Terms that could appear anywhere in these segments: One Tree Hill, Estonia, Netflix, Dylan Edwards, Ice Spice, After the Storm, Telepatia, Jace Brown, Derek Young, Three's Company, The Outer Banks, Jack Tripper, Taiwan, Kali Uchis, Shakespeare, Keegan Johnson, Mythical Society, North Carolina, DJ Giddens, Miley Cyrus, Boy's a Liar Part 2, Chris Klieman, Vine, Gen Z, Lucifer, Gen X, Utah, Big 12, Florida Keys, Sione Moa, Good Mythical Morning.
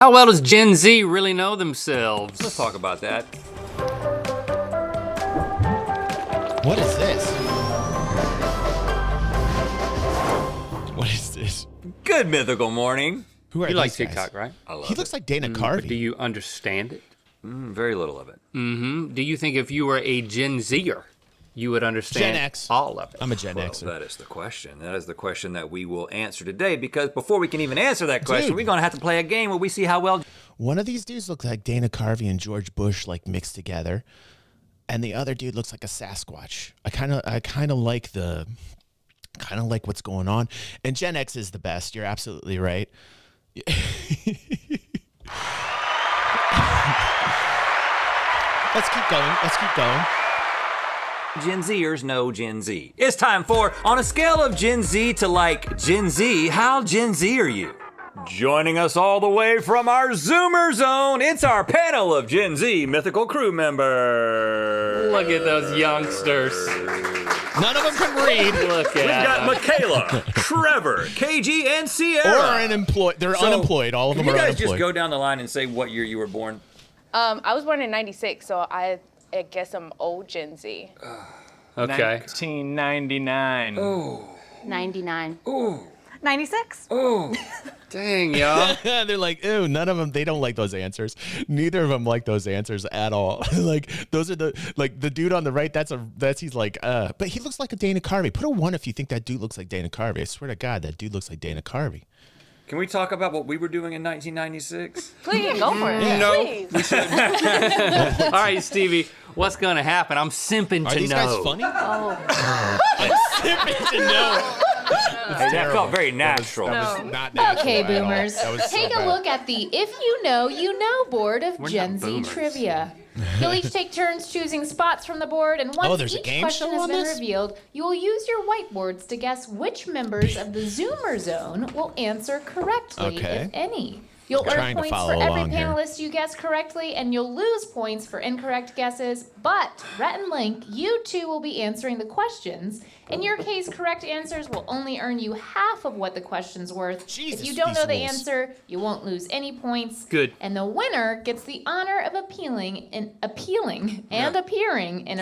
How well does Gen Z really know themselves? Let's talk about that. What is this? What is this? Good Mythical Morning. Who are you like TikTok, guys? Right? I love He looks like Dana Carvey. But do you understand it? Very little of it. Do you think if you were a Gen Zer, you would understand all of it? I'm a Gen Xer. That is the question. That is the question that we will answer today, because before we can even answer that question, we're gonna have to play a game where we see how well. One of these dudes looks like Dana Carvey and George Bush like mixed together, and the other dude looks like a Sasquatch. I kind of like what's going on. And Gen X is the best. You're absolutely right. Let's keep going. Let's keep going. Gen Zers know Gen Z. It's time for, on a scale of Gen Z to like Gen Z, how Gen Z are you? Joining us all the way from our Zoomer zone, it's our panel of Gen Z mythical crew members. Look at those youngsters. None of them can read. Look at We've got Michaela, Trevor, KG, and Sierra. Or unemployed. They're unemployed. All of them are unemployed. Can you guys just go down the line and say what year you were born? I was born in '96, so I guess I'm old Gen Z. Okay. 1999. Ooh. 99. Ooh. 96. Ooh. Dang, y'all. They're like, ooh, none of them, they don't like those answers. Neither of them like those answers at all. Like, those are the, like, the dude on the right, he's like, but he looks like a Dana Carvey. Put a 1 if you think that dude looks like Dana Carvey. I swear to God, that dude looks like Dana Carvey. Can we talk about what we were doing in 1996? Please, go for it. Yeah. No. Please. All right, Stevie, what's gonna happen? I'm simping to know. Are these guys funny? Oh. I'm simping to know. That felt very natural. That was not natural. Okay, boomers. Take a look at the if you know board of Gen Z trivia. You'll each take turns choosing spots from the board, and once each question has been revealed, you will use your whiteboards to guess which members of the Zoomer Zone will answer correctly, if any. You'll earn points for every panelist you guess correctly, and you'll lose points for incorrect guesses. But, Rhett and Link, you two will be answering the questions. In your case, correct answers will only earn you half of what the question's worth. Jesus, if you don't know the answer, you won't lose any points. Good. And the winner gets the honor of appearing in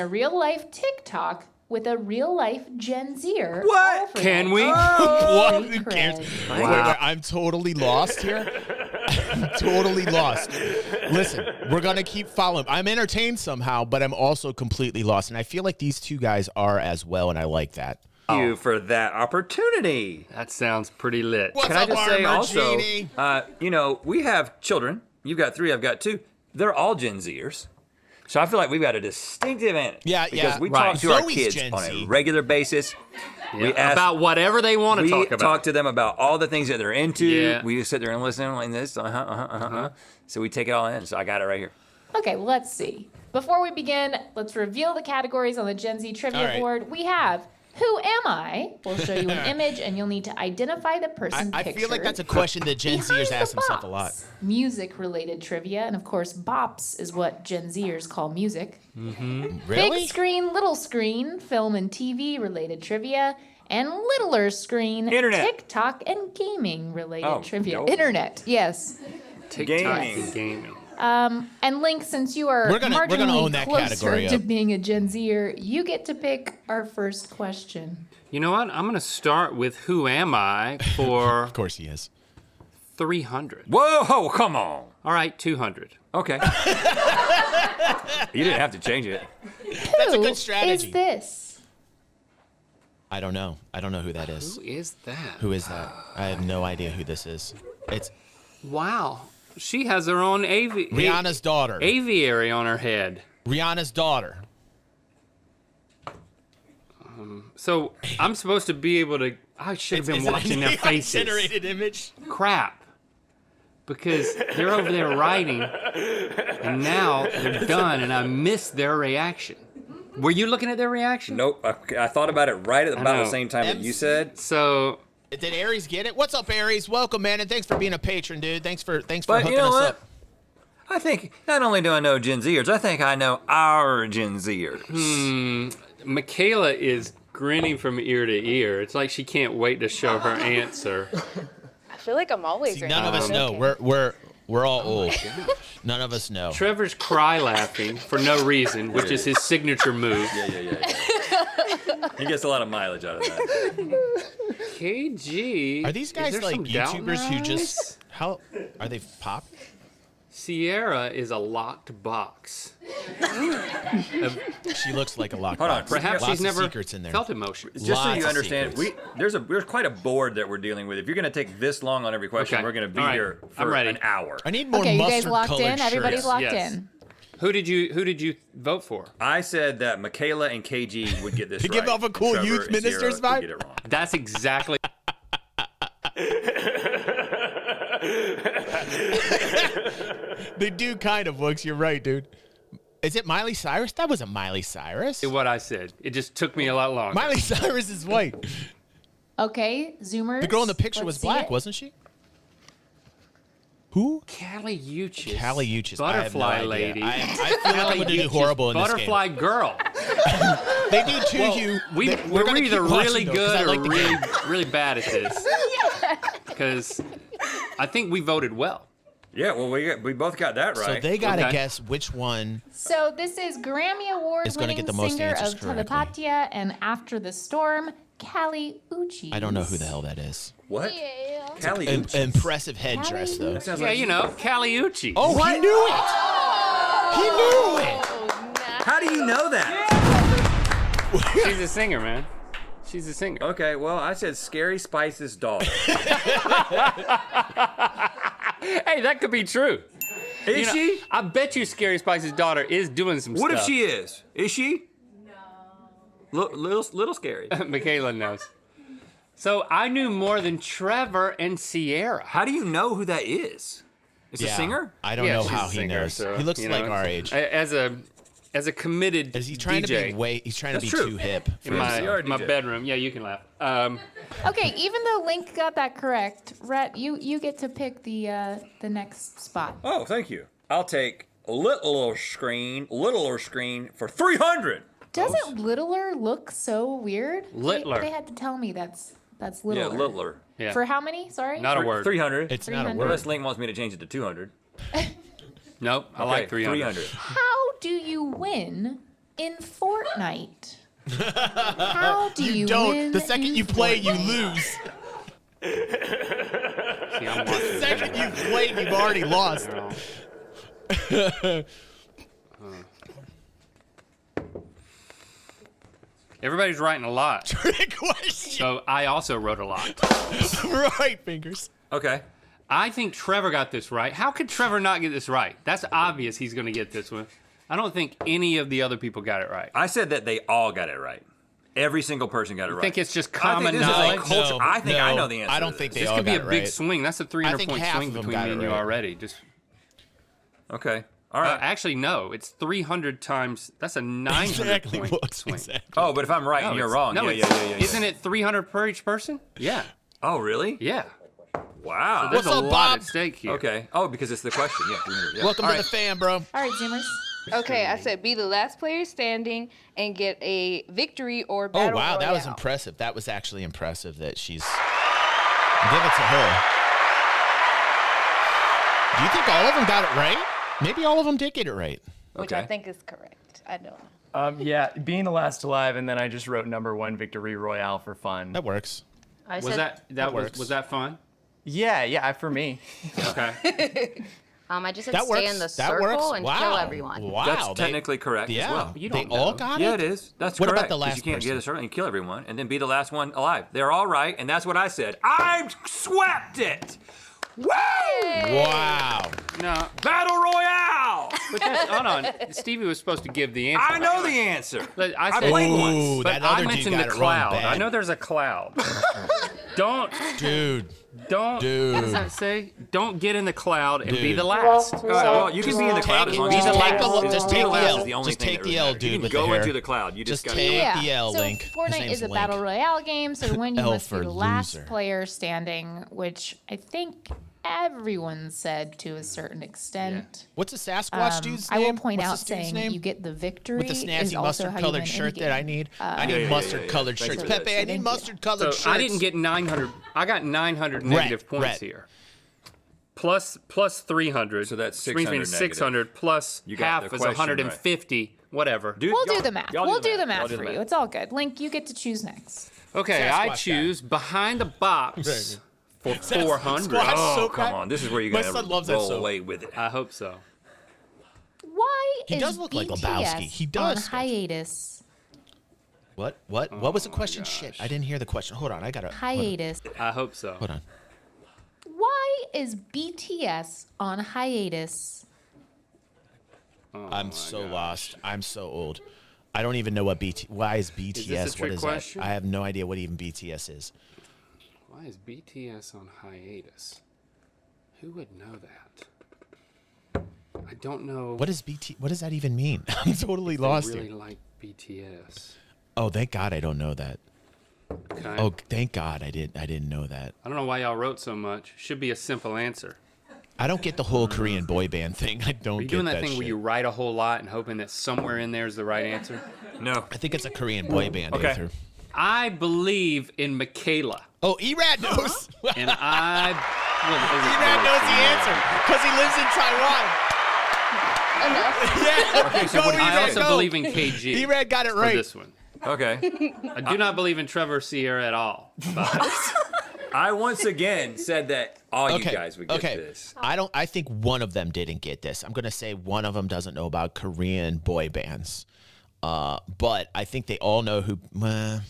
a real-life TikTok with a real-life Gen Zer. What? Can we? Oh, what? Who cares? Wow. Wait, I'm totally lost here. I'm totally lost. Listen, we're going to keep following. I'm entertained somehow, but I'm also completely lost. And I feel like these two guys are as well, and I like that. Thank you for that opportunity. That sounds pretty lit. What's Can up, I just say also, you know, we have children. You've got 3, I've got 2. They're all Gen Zers. So I feel like we've got a distinctive advantage. Yeah, because we talk to our kids on a regular basis. Yeah. We ask, about whatever they want to talk about. We talk to them about all the things that they're into. Yeah. We just sit there and listen like this. So we take it all in. So I got it right here. Okay, well, let's see. Before we begin, let's reveal the categories on the Gen Z trivia board. We have Who Am I? We'll show you an image, and you'll need to identify the person I feel like that's a question that Gen Zers ask themselves a lot. Music-related trivia, and of course, bops is what Gen Zers call music. Really? Big screen, little screen, film and TV-related trivia, and littler screen, TikTok and gaming-related trivia. Internet, yes. TikTok and gaming. And Link, since you are marginally closer to being a Gen Zer, you get to pick our first question. You know what? I'm going to start with Who Am I for... Of course he is. 300. Whoa, come on. All right, 200. Okay. You didn't have to change it. That's a good strategy. Who is this? I don't know. I don't know who that is. Who is that? Who is that? I have no idea who this is. It's... Wow. She has her own Rihanna's daughter. Aviary on her head. Rihanna's daughter. So I'm supposed to be able to. I should have been watching their faces. Generated image. Crap. Because they're over there writing, and now they're done, and I missed their reaction. Were you looking at their reaction? Nope. I thought about it right at about the same time that you said. So. Did Aries get it? What's up, Aries? Welcome, man, and thanks for being a patron, dude. Thanks for hooking us up. I think not only do I know Gen Zers, I think I know our Gen Zers. Michaela is grinning from ear to ear. It's like she can't wait to show her answer. I feel like I'm always. See, none of us know. We're We're all old. None of us know. Trevor's cry laughing for no reason, which is his signature move. Yeah. He gets a lot of mileage out of that. KG. Are these guys like YouTubers who just... How are they pop? Sierra is a locked box. She looks like a locked box. Perhaps she's never felt emotion. Just so you understand, there's quite a board that we're dealing with. If you're going to take this long on every question, we're going to be here for an hour. I need more mustard-colored shirts. Everybody's locked in. Who did you vote for? I said that Michaela and KG would get this right. To give off a cool youth minister's vibe? That's exactly... They do kind of looks. You're right, dude. Is it Miley Cyrus? That wasn't Miley Cyrus. What I said. It just took me a lot longer. Miley Cyrus is white. Okay, Zoomers. The girl in the picture was black, wasn't she? Who? Kali Uchis. Kali Uchis. Butterfly lady. I feel like I'm gonna do horrible in this game. Butterfly girl. They do to you. We're either really good or really bad at this. Because I think we voted well. Yeah, well, we both got that right. So they got to guess which one. So this is Grammy Award-winning singer of Telepatia and After the Storm, Kali Uchis. I don't know who the hell that is. What? Yeah. Kali Uchis. Impressive headdress, though. Yeah, like you know, Kali Uchis. Oh, he knew it. Oh, he knew it. Oh, how do you know that? Yeah. She's a singer, man. She's a singer. Okay, well, I said Scary Spice's dog. Hey, that could be true. Is she? I bet you Scary Spice's daughter is doing some stuff. What if she is? Is she? No. Little Scary. Michaela knows. So I knew more than Trevor and Sierra. How do you know who that is? Is a singer? I don't know how he knows. So, he looks like our age. As a committed Is he trying DJ, to be way, he's trying to be true. Too hip. For in my bedroom. Yeah, you can laugh. Okay, even though Link got that correct, Rhett, you get to pick the next spot. Oh, thank you. I'll take littler screen for 300. Doesn't littler look so weird? Littler. They had to tell me that's littler. Yeah, littler. Yeah. For how many? Sorry? Not a word. 300. It's 300. Not a word. Unless Link wants me to change it to 200. Nope, I like 300. How do you win in Fortnite? How do you don't. Win the second you play, you lose. See, I'm the second you play, you've already lost. Everybody's writing a lot. Trick question. So I also wrote a lot. Right, fingers. Okay. I think Trevor got this right. How could Trevor not get this right? That's obvious he's going to get this one. I don't think any of the other people got it right. I said that they all got it right. Every single person got it right. I think it's just common knowledge. I think I know the answer. I don't think they all got it right. This could be a big swing. That's a 300-point swing between me and you already. Just okay. All right. Actually, no. It's 300 times. That's a 900-point swing. Exactly. Oh, but if I'm right and you're wrong. No, yeah. Isn't it 300 per each person? Yeah. Oh, really? Yeah. Wow. So there's a lot at stake here. Okay. Oh, because it's the question. Yeah. Welcome to the fam, bro. All right, Zoomers. Okay, I said be the last player standing and get a victory or battle royale. Oh, wow, that was impressive. That was actually impressive that she's... Give it to her. Do you think all of them got it right? Maybe all of them did get it right. Okay. Which I think is correct. I don't know. Yeah, being the last alive, and then I just wrote #1 victory royale for fun. That works. I said, that works. Was that fun? Yeah, for me. Okay. I just had to stay in the circle and kill everyone. Wow, that's technically correct as well. You don't all got it? Yeah, it is. That's correct. What about the last person? You can't get in the circle and kill everyone and then be the last one alive. They're all right, and that's what I said. I swept it! Woo! Wow. No. Battle Royale! But that's, hold on. Stevie was supposed to give the answer. I know the answer. I played once. But I mentioned the cloud. I know there's a cloud. Don't get in the cloud and be the last. So, well, you can be in the cloud as long as you take the L. Just take the L. Just take the L, dude. You can go into the cloud. You just take the L, Link. So Fortnite is a battle royale game, so when you must be the last player standing, which I think everyone said to a certain extent. Yeah. What's a Sasquatch dude's name? I will point out saying you get the victory with the snazzy mustard-colored shirt that I need. I need mustard-colored shirts. Pepe, I need mustard-colored shirts. I didn't get 900. I got 900 negative points here. plus 300. So that's 600. Which means 600 plus half is 150. Right. Whatever. Dude, we'll do the math. We'll do the math for you. It's all good. Link, you get to choose next. Okay, I choose Behind the Bops for 400. Oh, come on. This is where you're going to roll away with it. I hope so. Why is BTS on hiatus? What? What? What was the question? Shit, I didn't hear the question. Hold on, I gotta... Hiatus. I hope so. Hold on. Why is BTS on hiatus? Oh, I'm so lost. I'm so old. I don't even know what BTS... Why is BTS... Is this a trick question? I have no idea what even BTS is. Why is BTS on hiatus? Who would know that? I don't know. What is BT? What does that even mean? I'm totally lost. I really like BTS. Oh, thank God I don't know that. Okay. Oh, thank God I didn't know that. I don't know why y'all wrote so much. Should be a simple answer. I don't get the whole Korean boy band thing. I don't. Are you doing that thing where you write a whole lot and hoping that somewhere in there is the right answer? No. I think it's a Korean boy band answer. I believe in Michaela. Oh, Erad knows. And I. Erad knows the answer because he lives in Taiwan. Yeah. Okay, so I also believe in KG. D-Rad got it right. For this one. Okay. I do not believe in Trevor Sierra at all. But I once again said that all you guys would get this. I think one of them didn't get this. I'm going to say one of them doesn't know about Korean boy bands. But I think they all know who I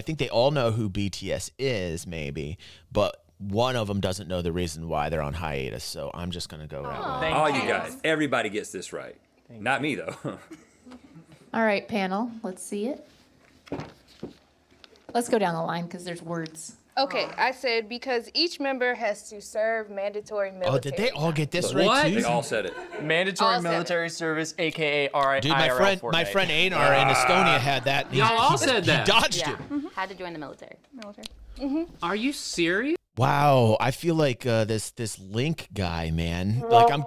think they all know who BTS is maybe, but one of them doesn't know the reason why they're on hiatus, so I'm just going to go that way. All you guys, everybody gets this right. Not me, though. All right, panel, let's see it. Let's go down the line because there's words. Okay, I said because each member has to serve mandatory military. Oh, did they all get this right, too? They all said it. Mandatory military service, a.k.a. IRL. Dude, my friend Einar in Estonia had that. Y'all all said that. He dodged it. Had to join the military. Are you serious? Wow, I feel like this Link guy, man. Like I'm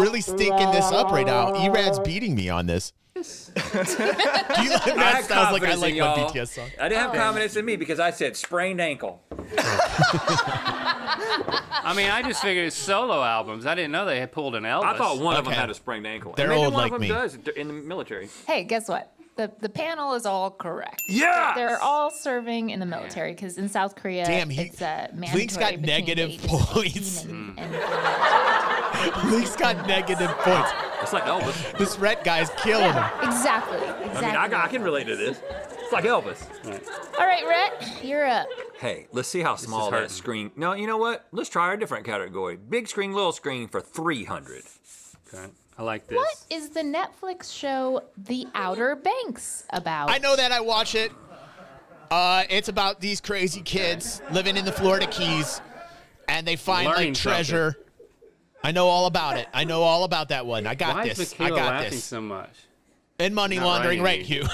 really stinking this up right now. Erad's beating me on this. Do you like that? Sounds like I like my BTS song. I didn't have confidence in me because I said sprained ankle. I mean, I just figured it's solo albums. I didn't know they had pulled an Elvis. I thought one of them had a sprained ankle. They're old like me. Does in the military. Hey, guess what? The panel is all correct. Yeah, they're all serving in the military because in South Korea, it's mandatory. Link's got negative points. Link's got negative points. It's like Elvis. This red guy's killing him. Exactly. Exactly. I mean, I can relate to this. It's like Elvis. All right, Rhett, you're up. Hey, let's see how small that screen. No, you know what? Let's try a different category. Big screen, little screen for 300. Okay. I like this. What is the Netflix show The Outer Banks about? I know that. I watch it. It's about these crazy kids living in the Florida Keys, and they find like treasure. I know all about it. I know all about that one. I got this. I got this. So much. And money laundering, right, Hugh?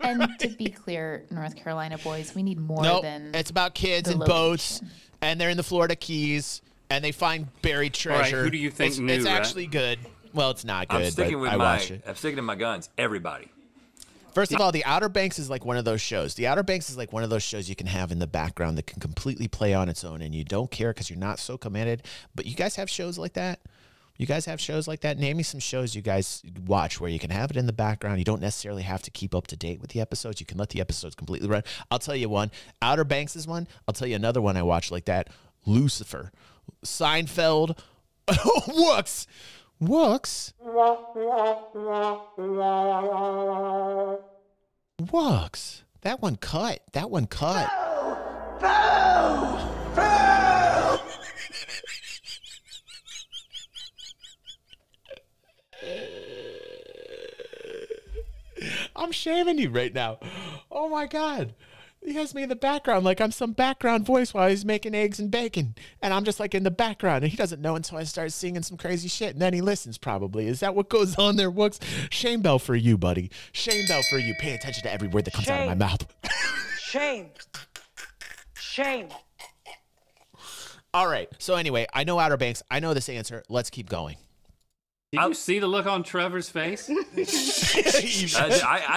And to be clear, North Carolina boys, we need more than. It's about kids and boats, and they're in the Florida Keys, and they find buried treasure. All right, who do you think knew? It's actually good. Well, it's not good, I'm sticking to my guns, everybody. First of all, The Outer Banks is like one of those shows. The Outer Banks is like one of those shows you can have in the background that can completely play on its own, and you don't care because you're not so committed. But you guys have shows like that? You guys have shows like that? Name me some shows you guys watch where you can have it in the background. You don't necessarily have to keep up to date with the episodes. You can let the episodes completely run. I'll tell you one. Outer Banks is one. I'll tell you another one I watch like that. Lucifer. Seinfeld. Whoops. Wux. That one cut. That one cut. I'm shaming you right now. Oh my God. He has me in the background like I'm some background voice while he's making eggs and bacon. And I'm just like in the background. And he doesn't know until I start singing some crazy shit. And then he listens probably. Is that what goes on there, Wooks? Shame bell for you, buddy. Shame bell for you. Pay attention to every word that comes out of my mouth. Shame. Shame. All right. So anyway, I know Outer Banks. I know this answer. Let's keep going. Did you see the look on Trevor's face? I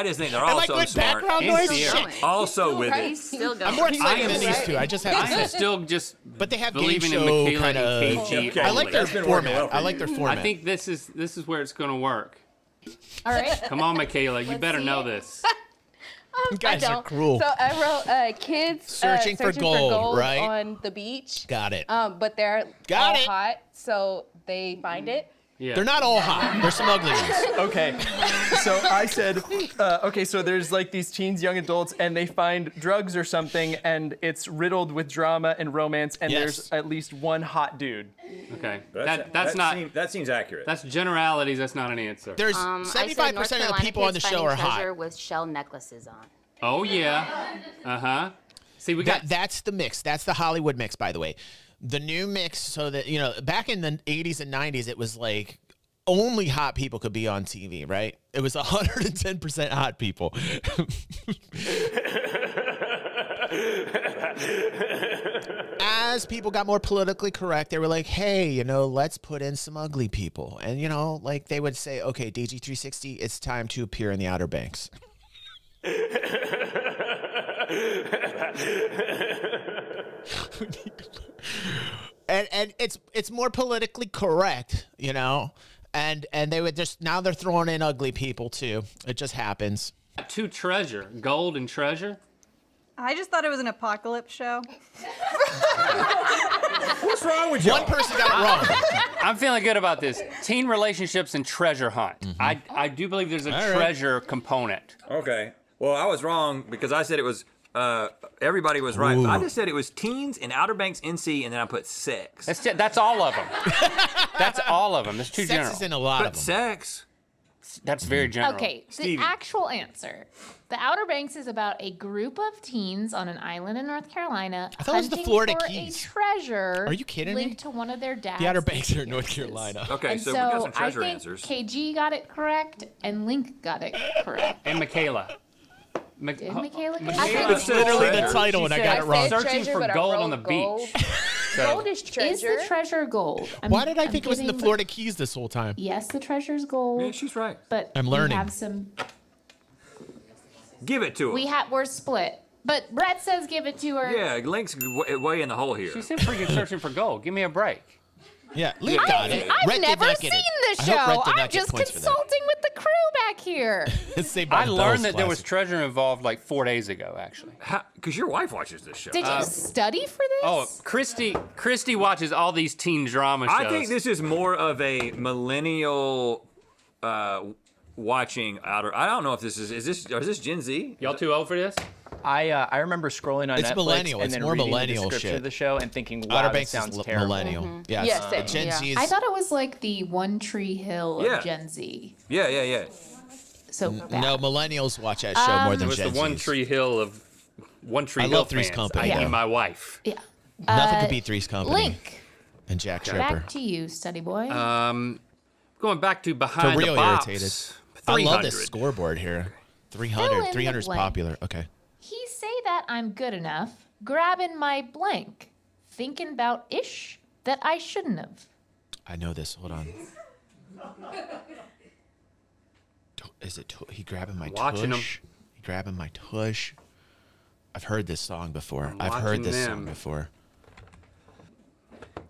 just think they're all so smart. I'm more excited than these two. I am still but they have believing in Michaela kind of, and KG. Okay. I like their format. I think this is where it's going to work. All right. Come on, Michaela. You better know this. You guys are cruel. So I wrote kids searching for gold right? on the beach. Got it. But they're all hot, so they find it. Yeah. They're not all hot. There's some ugly ones. Okay. So I said, okay, so there's like these teens, young adults, and they find drugs or something, and it's riddled with drama and romance, and there's at least one hot dude. Okay. That seems accurate. That's generalities. That's not an answer. There's 75% of the people on the show are hot. With shell necklaces on. Oh, yeah. Uh-huh. See, we got... That's the mix. That's the Hollywood mix, by the way. The new mix, so that, you know, back in the 80s and 90s, it was like only hot people could be on TV, right? It was 110% hot people. As people got more politically correct, they were like, hey, you know, let's put in some ugly people. And, you know, like they would say, okay, DG360, it's time to appear in the Outer Banks. And it's more politically correct, you know, and they would just, now they're throwing in ugly people too. It just happens. To treasure, gold and treasure. I just thought it was an apocalypse show. What's wrong with you? One person got it wrong. I'm feeling good about this. Teen relationships and treasure hunt. Mm-hmm. I do believe there's a treasure component. Okay. Well, I was wrong because I said it was. Everybody was right. I just said it was teens in Outer Banks, NC, and then I put sex. That's all of them. That's all of them. That's too general. Sex is in a lot of them. Sex. That's very general. Okay, Stevie. The actual answer. The Outer Banks is about a group of teens on an island in North Carolina. I thought it was the Florida Keys. Treasure. Are you kidding me? Linked to one of their dads. The Outer Banks are in North Carolina. Okay, so we got some treasure answers. KG got it correct, and Link got it correct, and Michaela. It's literally the title, and I got it wrong. Searching for gold on the beach. Gold is treasure. Is the treasure gold? Why did I think it was in the Florida Keys this whole time? Yes, the treasure's gold. Yeah, she's right. But I'm learning. We have some. Give it to her. We're split. But Brett says give it to her. Yeah, Link's way in the hole here. She said freaking searching for gold. Give me a break. Yeah, Link got it. I've never seen this show. I'm just consulting with the crew back here. I learned that there was treasure involved like 4 days ago, actually. Because your wife watches this show. Did you study for this? Oh, Christy watches all these teen drama shows. I think this is more of a millennial watching outer. I don't know if this is this Gen Z? Y'all too old for this? I remember scrolling on Netflix and then reading the description of the show and thinking, wow, that sounds terrible. Millennial. Mm-hmm. Yeah, Gen Z. I thought it was like the One Tree Hill of Gen Z. Yeah. So no, millennials watch that show more than Gen Z. It was the One Tree Hill of I love Three's Company. I mean, my wife. Yeah. Nothing could beat Three's Company. Link and Jack Tripper. Back to you, study boy. Going back to behind the box. Irritated. I love this scoreboard here. 300. 300 is popular. Okay. He say that I'm good enough, grabbing my blank, thinking about ish that I shouldn't have. I know this. Hold on. Is it he grabbing my tush? He grabbing my tush. I've heard this song before. I've heard this song before.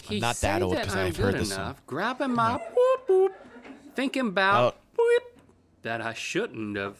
I'm not that old because I've heard this song. Grabbing my boop boop, thinking about boop, that I shouldn't have.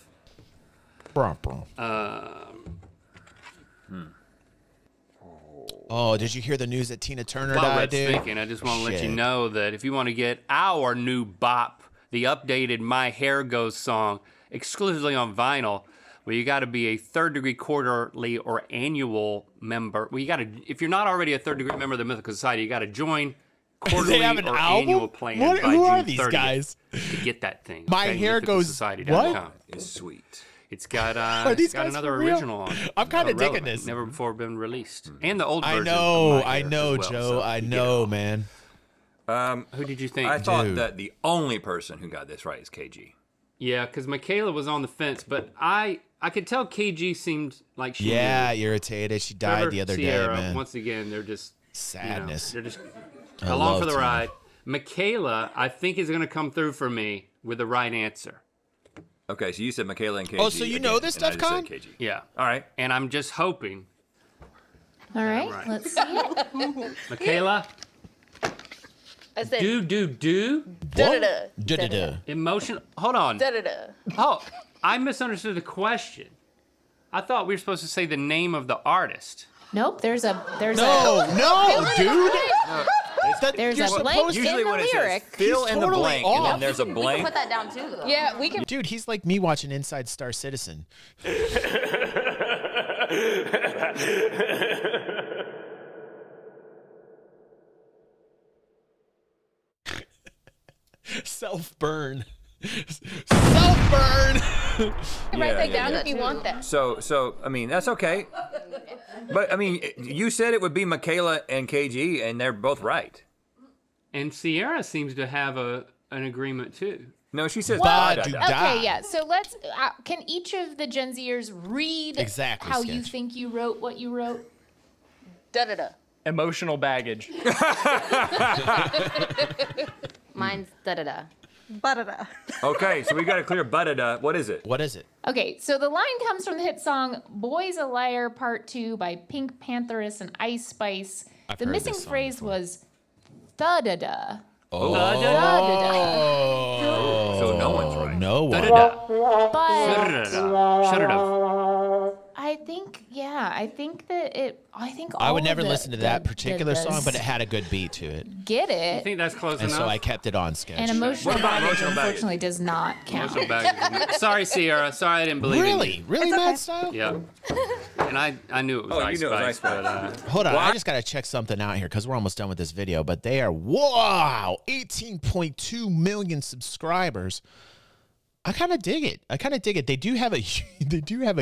Oh, did you hear the news that Tina Turner died, dude? I just want to let you know that if you want to get our new bop, the updated My Hair Goes song, exclusively on vinyl, well, you got to be a third-degree quarterly or annual member. Well, you got to, if you're not already a third-degree member of the Mythical Society, you got to join quarterly or annual plan by June 30th. Who are these guys? To get that thing. My Hair Goes, what? It's sweet. It's got, another original on it. I'm kind of digging this. Never before been released. And the old version. I know, well, Joe. So I know, man. Who did you think? I thought that the only person who got this right is KG. Yeah, because Michaela was on the fence, but I could tell KG seemed like she knew. Irritated. She died the other day, man. Once again, they're just sadness. You know, they're just along for the ride. Michaela, I think, is going to come through for me with the right answer. Okay, so you said Michaela and KG. Oh, so you know this stuff, Con? Yeah. All right. And I'm just hoping. All right, right. Let's see. Michaela. I said, do-do-do. Emotional. Hold on. Oh, I misunderstood the question. I thought we were supposed to say the name of the artist. Nope, there's a... No, dude. There's a blank in the lyric. Fill in the blank, and then there's a blank. We can put that down too, though. Yeah, we can. Dude, he's like me watching Inside Star Citizen. Self-burn. Self-burn. Write that down if you want that. So I mean, that's okay. But I mean, you said it would be Michaela and KG, and they're both right. And Sierra seems to have an agreement too. No, she says da-da-da. Okay, yeah. So let's. Can each of the Gen Zers read exactly how you think you wrote what you wrote? Da-da-da. Emotional baggage. Mine's da-da-da. Ba-da-da. Okay, so we got a clear ba-da-da. What is it? What is it? Okay, so the line comes from the hit song Boy's a Liar Part 2 by Pink Pantheress and Ice Spice. The missing phrase was da-da-da. Oh. Da-da-da. So no one's right. No one. But shut it up. I think all I would never listen to that particular song, but it had a good beat to it. Get it? I think that's close enough. And so I kept it on schedule. And emotional baggage, unfortunately, does not count. Sorry, Sierra. Sorry, I didn't believe you. Really, Mad Style? Yeah. And I knew it was Ice Spice. Hold on, I just gotta check something out here because we're almost done with this video. But they are 18.2 million subscribers. I kind of dig it. I kind of dig it. They do have a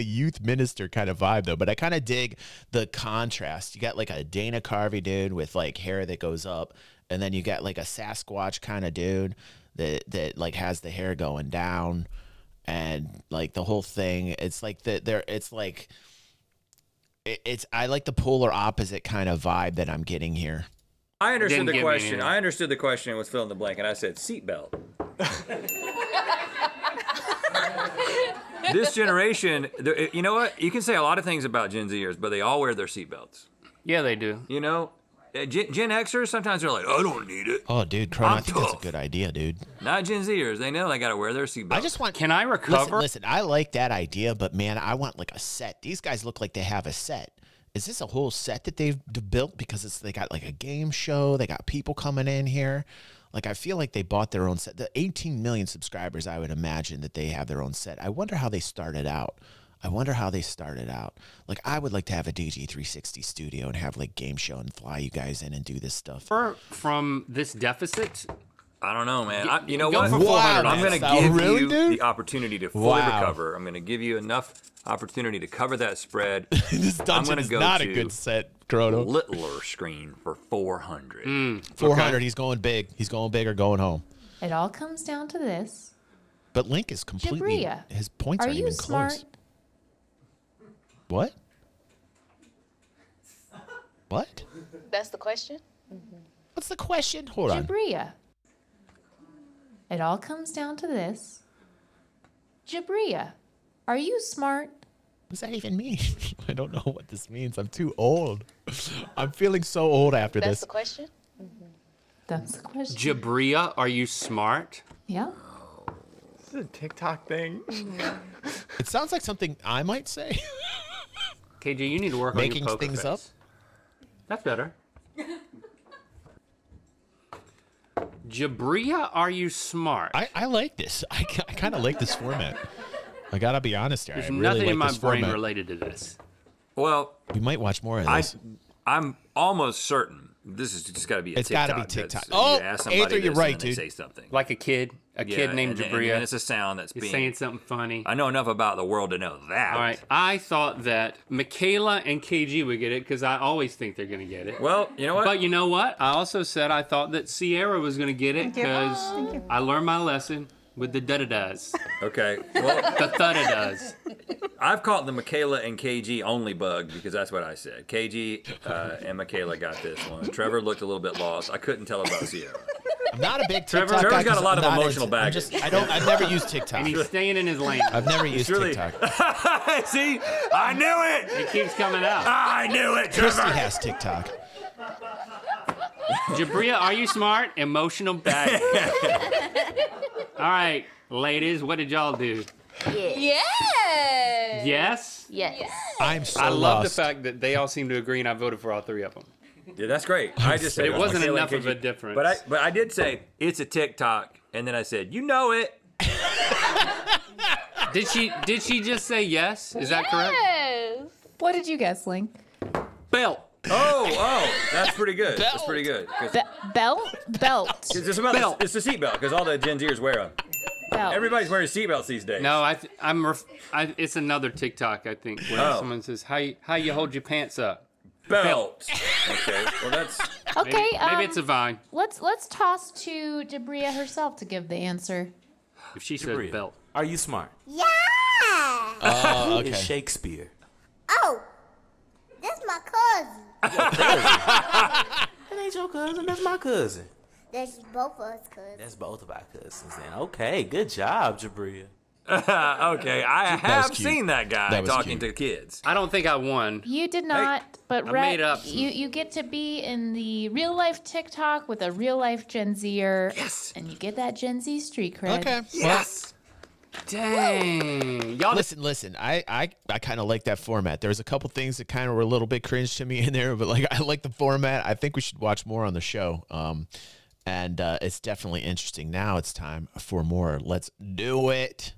youth minister kind of vibe though, but I kind of dig the contrast. You got like a Dana Carvey dude with like hair that goes up, and then you got like a Sasquatch kind of dude that like has the hair going down, and like the whole thing. It's like I like the polar opposite kind of vibe that I'm getting here. I understood the question. I understood the question and was fill in the blank, and I said seatbelt. This generation, you know what? You can say a lot of things about Gen Zers, but they all wear their seatbelts. Yeah, they do. You know, Gen Xers sometimes they're like, I don't need it. Oh, dude, Cronin, I think that's a good idea, dude. Not Gen Zers. They know they got to wear their seatbelts. I just want. Can I recover? Listen, I like that idea, but man, I want like a set. These guys look like they have a set. Is this a whole set that they've built because they got like a game show? They got people coming in here. Like, I feel like they bought their own set. The 18 million subscribers, I would imagine that they have their own set. I wonder how they started out. Like, I would like to have a DG360 studio and have, like, game show and fly you guys in and do this stuff. From this deficit? I don't know, man. You know what? I'm going to give you the opportunity to fully recover. I'm going to give you enough opportunity to cover that spread. This dungeon is not a good set. Littler screen for 400. 400. Okay. He's going big. He's going big or going home. It all comes down to this. But Link is completely. Jabria, his points aren't even smart? Close. What? What? That's the question. What's the question? Hold on. Jabria. It all comes down to this. Jabria, are you smart? What does that even mean? I don't know what this means. I'm too old. I'm feeling so old after this. That's the question? Mm-hmm. That's the question. Jabria, are you smart? Yeah. This is a TikTok thing. Mm-hmm. It sounds like something I might say. KJ, you need to work on your poker things face. Up. That's better. Jabria, are you smart? I like this. I kind of like this format. I gotta be honest here. There's nothing in my brain related to this. Well, we might watch more of this. I'm almost certain this is just gotta be a TikTok. It's gotta be TikTok. Oh, Aether, you're right, dude. Say something like a kid named Jabria. And it's a sound that's being saying something funny. I know enough about the world to know that. All right, I thought that Michaela and KG would get it because I always think they're gonna get it. Well, you know what? But you know what? I also said I thought that Sierra was gonna get it because I learned my lesson. With the da-da-das. Okay. Well, the da-da-das. I've caught the Michaela and KG only bug because that's what I said. KG and Michaela got this one. Trevor looked a little bit lost. I couldn't tell about Sierra. Not a big TikTok guy. Trevor's got a lot of emotional baggage. I've never used TikTok. And he's staying in his lane. I've never used TikTok. See? I knew it! It keeps coming up. I knew it, Trevor! Christy has TikTok. Jabria, are you smart? Emotional baggage. All right, ladies, what did y'all do? Yes. Yes? Yes. I'm so I love lost. The fact that they all seem to agree and I voted for all three of them. Yeah, that's great. I just said it wasn't enough of a difference. But I did say it's a TikTok, and then I said, you know it. Did she just say yes? Is that correct? Yes. What did you guess, Link? Belt. Oh, that's pretty good. Belt. That's pretty good. Belt. It's a seatbelt because all the Gen Zers wear them. Belt. Everybody's wearing seatbelts these days. No, I'm it's another TikTok I think where someone says how you hold your pants up. Belt. Okay. Well, that's okay. Maybe it's a Vine. Let's toss to Jabria herself to give the answer. If she said belt, are you smart? Yeah. Okay. It's Shakespeare. Oh, that's my cousin. That ain't your cousin. That's my cousin. That's both of us cousins. That's both of our cousins. Then okay, good job, Jabria. Okay, I have seen that guy talking to kids. I don't think I won. You did not, but Rhett, you get to be in the real life TikTok with a real life Gen Zer. Yes. And you get that Gen Z street cred. Okay. Yes. Dang. Y'all listen. I kind of like that format. There's a couple things that kind of were a little bit cringe to me in there, but like I like the format. I think we should watch more on the show. And it's definitely interesting. Now it's time for more. Let's do it.